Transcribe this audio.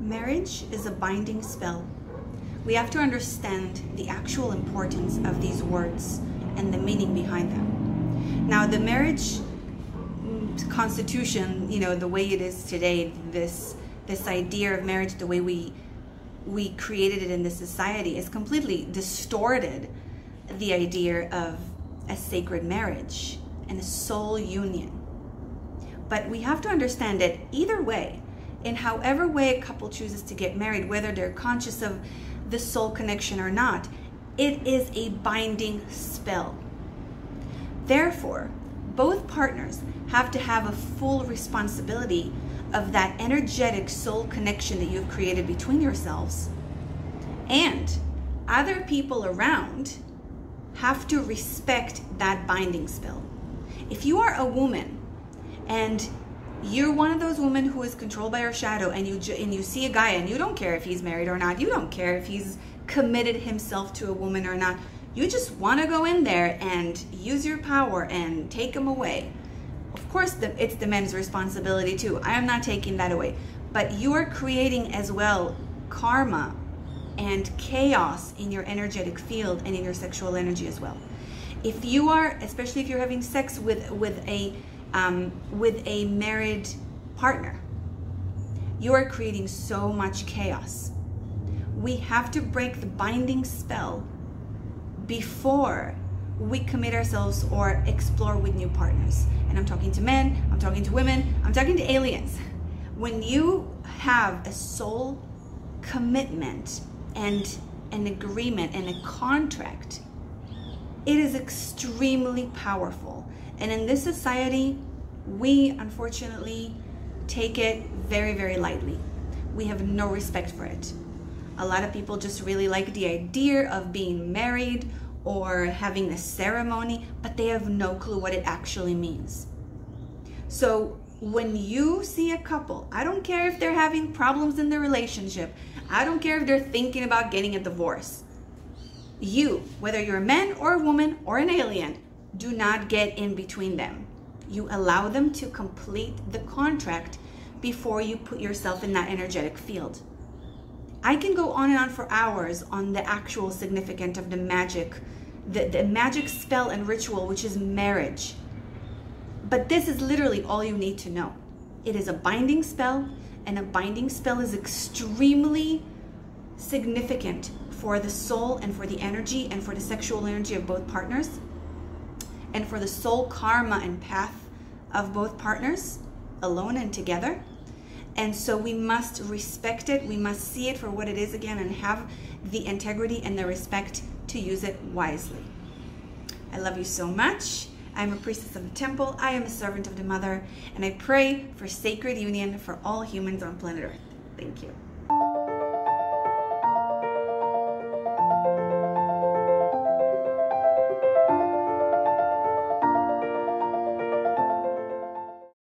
Marriage is a binding spell. We have to understand the actual importance of these words and the meaning behind them. Now, the marriage constitution, you know, the way it is today, this idea of marriage, the way we created it in this society, is completely distorted the idea of a sacred marriage and a soul union. But we have to understand that either way, in however way a couple chooses to get married, whether they're conscious of the soul connection or not, it is a binding spell. Therefore, both partners have to have a full responsibility of that energetic soul connection that you've created between yourselves, and other people around have to respect that binding spell. If you are a woman and you're one of those women who is controlled by her shadow, and you see a guy and you don't care if he's married or not, you don't care if he's committed himself to a woman or not, you just want to go in there and use your power and take him away. Of course, it's the men's responsibility too. I am not taking that away. But you are creating as well karma and chaos in your energetic field and in your sexual energy as well. If you are, especially if you're having sex with a married partner, you are creating so much chaos. We have to break the binding spell before we commit ourselves or explore with new partners. And I'm talking to men, I'm talking to women, I'm talking to aliens. When you have a soul commitment and an agreement and a contract, it is extremely powerful. And in this society, we unfortunately take it very, very lightly. We have no respect for it. A lot of people just really like the idea of being married or having a ceremony, but they have no clue what it actually means. So when you see a couple, I don't care if they're having problems in their relationship, I don't care if they're thinking about getting a divorce, you, whether you're a man or a woman or an alien, do not get in between them. You allow them to complete the contract before you put yourself in that energetic field. I can go on and on for hours on the actual significance of the magic, the magic spell and ritual, which is marriage. But this is literally all you need to know. It is a binding spell, and a binding spell is extremely significant for the soul and for the energy and for the sexual energy of both partners, and for the soul karma and path of both partners, alone and together. And so we must respect it, we must see it for what it is again, and have the integrity and the respect to use it wisely. I love you so much. I'm a priestess of the temple, I am a servant of the mother, and I pray for sacred union for all humans on planet Earth. Thank you.